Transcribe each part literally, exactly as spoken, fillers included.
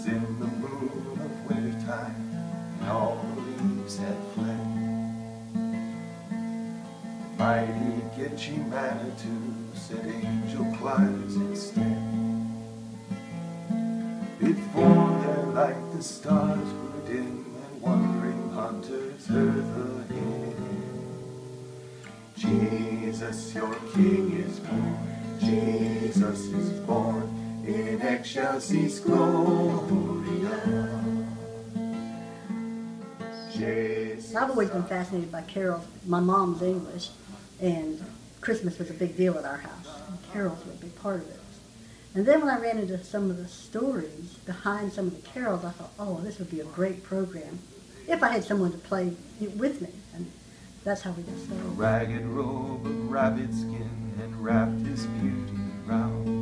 was in the moon of winter time, and all the leaves had fled. Mighty Gitchy Manitou said, angel clouds instead. Before their light the stars grew dim, and wandering hunters heard the hymn. Jesus, your King is born. Jesus is born. In excelsis gloria. Jesus. I've always been fascinated by carols. My mom's English, and Christmas was a big deal at our house. And carols were a big part of it. And then when I ran into some of the stories behind some of the carols, I thought, oh, this would be a great program if I had someone to play it with me. And that's how we got started. A ragged robe of rabbit skin and wrapped his beauty round.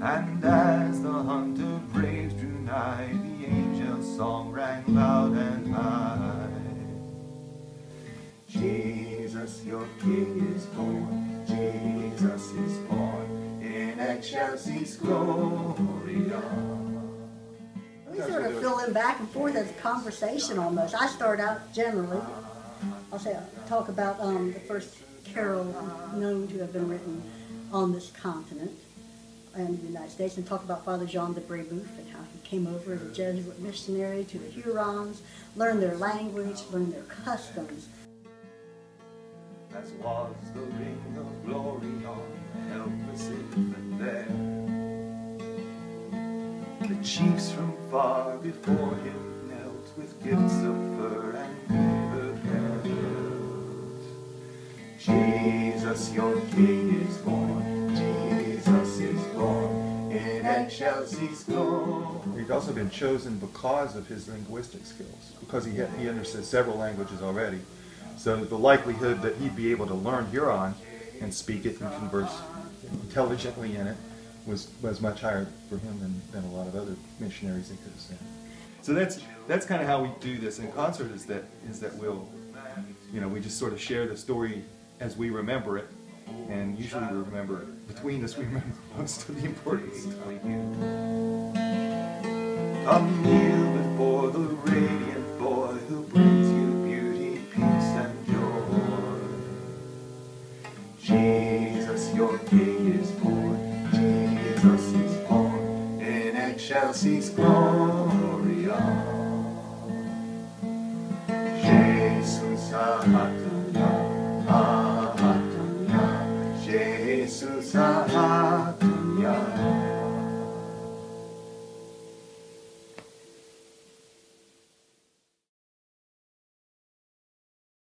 And as the hunter braves drew nigh, the angel's song rang loud and high. Jesus, your King is born. Jesus is born. In excelsis gloria. We sort of fill in back and forth as a conversation almost. I start out generally. I'll say I'll talk about um, the first carol known to have been written on this continent and the United States, and talk about Father Jean de Brebeuf and how he came over as a Jesuit missionary to the Hurons, learned their language, learned their customs. As was the ring of glory on the helpless infant there, the chiefs from far before him knelt with gifts of fur and beaver pelts. Jesus, your King is born. He'd also been chosen because of his linguistic skills, because he, had, he understood several languages already. So the likelihood that he'd be able to learn Huron and speak it and converse intelligently in it was, was much higher for him than, than a lot of other missionaries he could have seen. So that's, that's kind of how we do this in concert, is that, is that we'll, you know, we just sort of share the story as we remember it. And usually we remember, between us we remember most of the important stuff. Come kneel before the radiant boy who brings you beauty, peace, and joy. Jesus, your King is born. Jesus is born. In excelsis gloria. Jesus,